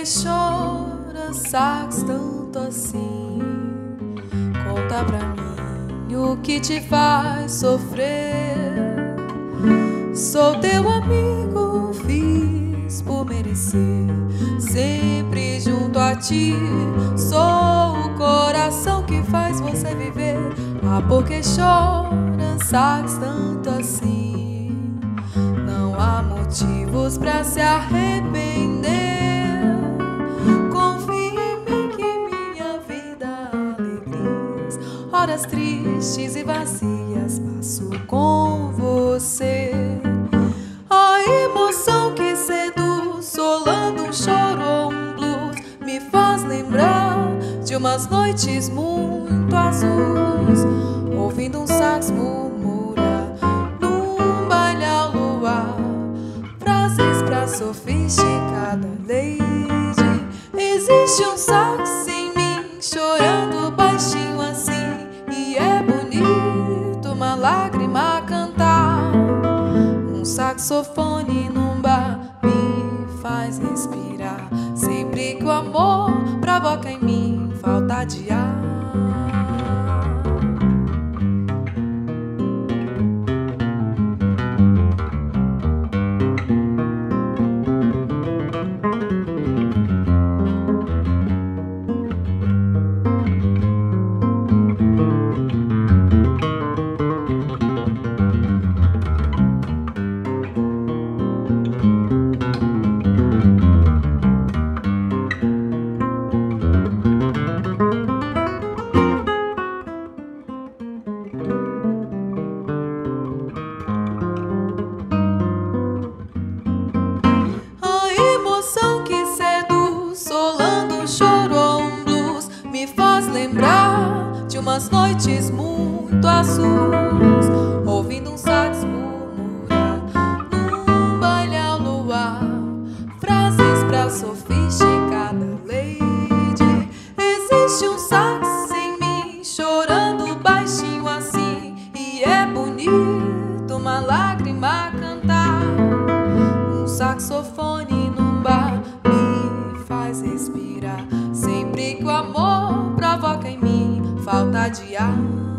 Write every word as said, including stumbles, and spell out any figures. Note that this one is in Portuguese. que chora, sabes tanto assim? Conta pra mim o que te faz sofrer. Sou teu amigo, fiz por merecer. Sempre junto a ti, sou o coração que faz você viver. Ah, porque chora, sabes tanto assim? Há motivos pra se arrepender. Confie em mim que minha vida há alegrias, horas tristes e vazias passo com você. A emoção que seduz, solando um choro ou um blues, me faz lembrar de umas noites muito azuis, ouvindo um sax murmurar num baile ao luar. Pra sofisticada lady, existe um sax em mim chorando baixinho assim, e é bonito uma lágrima cantar. Um saxofone num bar me faz respirar, sempre que o amor provoca em mim falta de ar. Lembrar de umas noites muito azuis, ouvindo um sax murmurar num baile ao luar, frases pra sofisticada lady. Existe um sax em mim chorando baixinho assim, e é bonito uma lágrima cantar. Um saxofone num bar me faz respirar, sempre que o amor provoca em mim falta de ar.